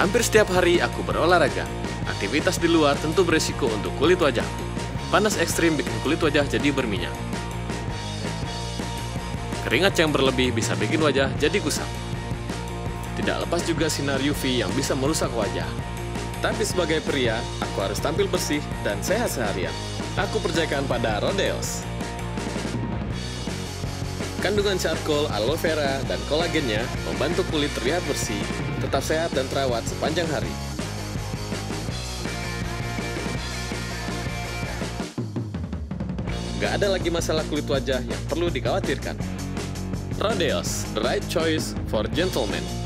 Hampir setiap hari aku berolahraga. Aktivitas di luar tentu berisiko untuk kulit wajahku. Panas ekstrim bikin kulit wajah jadi berminyak. Keringat yang berlebih bisa bikin wajah jadi kusam. Tidak lepas juga sinar UV yang bisa merusak wajah. Tapi sebagai pria, aku harus tampil bersih dan sehat seharian. Aku percayakan pada Rodeos. Kandungan charcoal, aloe vera, dan kolagennya membantu kulit terlihat bersih, tetap sehat dan terawat sepanjang hari. Gak ada lagi masalah kulit wajah yang perlu dikhawatirkan. Rodeos, the right choice for gentlemen.